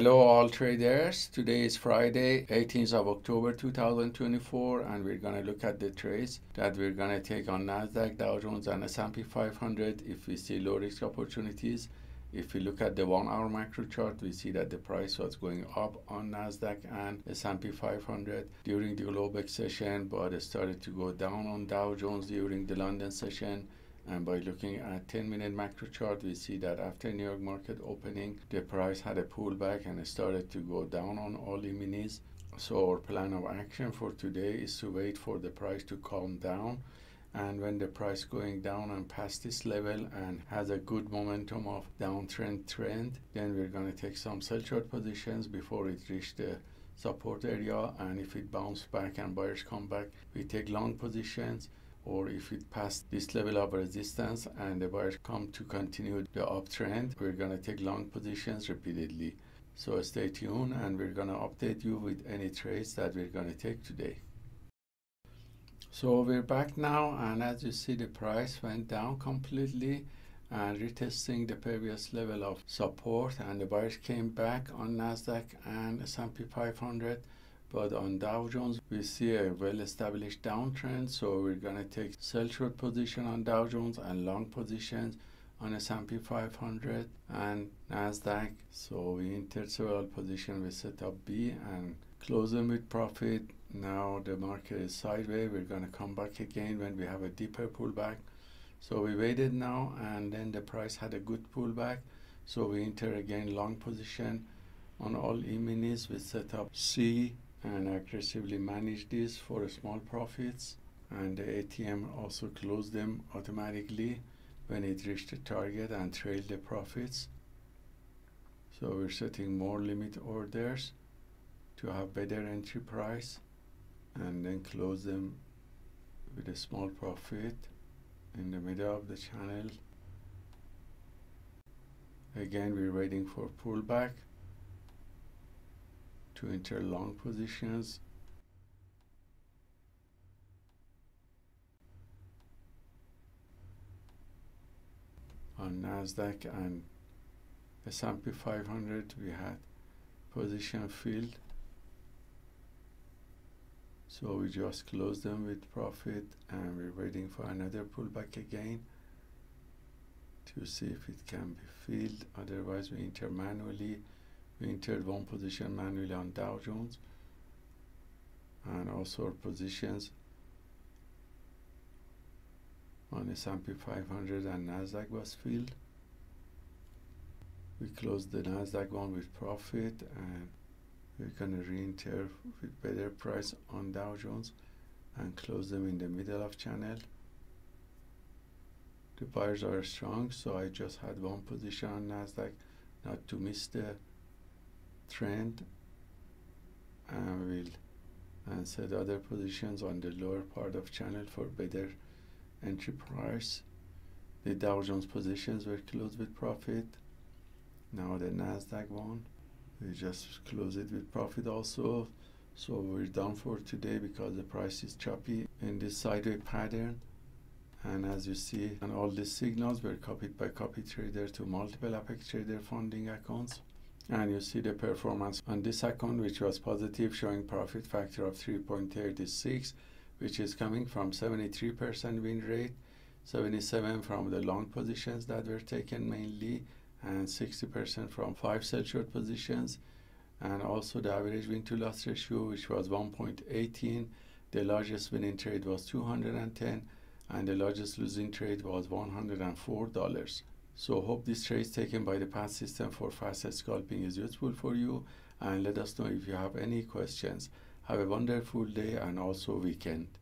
Hello all traders, today is Friday 18th of October 2024 and we're going to look at the trades that we're going to take on NASDAQ, Dow Jones and S&P 500 if we see low risk opportunities. If we look at the 1 hour macro chart, we see that the price was going up on NASDAQ and S&P 500 during the Globex session, but it started to go down on Dow Jones during the London session. And by looking at 10-minute macro chart, we see that after New York market opening, the price had a pullback and it started to go down on all the minis. So our plan of action for today is to wait for the price to calm down. And when the price going down and past this level and has a good momentum of downtrend trend, then we're going to take some sell short positions before it reaches the support area. And if it bounces back and buyers come back, we take long positions. Or if it passed this level of resistance and the buyers come to continue the uptrend, we're going to take long positions repeatedly. So stay tuned and we're going to update you with any trades that we're going to take today. So we're back now, and as you see the price went down completely and retesting the previous level of support, and the buyers came back on NASDAQ and S&P 500. But on Dow Jones, we see a well-established downtrend, so we're going to take sell-short position on Dow Jones and long positions on S&P 500 and NASDAQ. So we entered several positions with setup B and close them with profit. Now the market is sideways. We're going to come back again when we have a deeper pullback. So we waited now, and then the price had a good pullback. So we enter again long position on all E-minis with setup C, and aggressively manage this for small profits, and the ATM also closed them automatically when it reached the target and trailed the profits. So we're setting more limit orders to have better entry price and then close them with a small profit in the middle of the channel. Again, we're waiting for pullback to enter long positions. On NASDAQ and S&P 500 we had position filled, so we just closed them with profit, and we're waiting for another pullback again to see if it can be filled. Otherwise we enter manually. We entered one position manually on Dow Jones, and also our positions on S&P 500 and NASDAQ was filled. We closed the NASDAQ one with profit, and we're going to re-enter with better price on Dow Jones and close them in the middle of channel. The buyers are strong, so I just had one position on NASDAQ not to miss the trend, and we'll set other positions on the lower part of channel for better entry price. The Dow Jones positions were closed with profit. Now the NASDAQ one, we just close it with profit also. So we're done for today because the price is choppy in this sideways pattern, and as you see, and all these signals were copied by copy trader to multiple Apex Trader funding accounts. And you see the performance on this account, which was positive, showing profit factor of 3.36, which is coming from 73% win rate, 77% from the long positions that were taken mainly, and 60% from 5 sell short positions. And also the average win to loss ratio, which was 1.18. The largest winning trade was $210, and the largest losing trade was $104. So hope this trade taken by the PAAT system for fast scalping is useful for you, and let us know if you have any questions. Have a wonderful day and also weekend.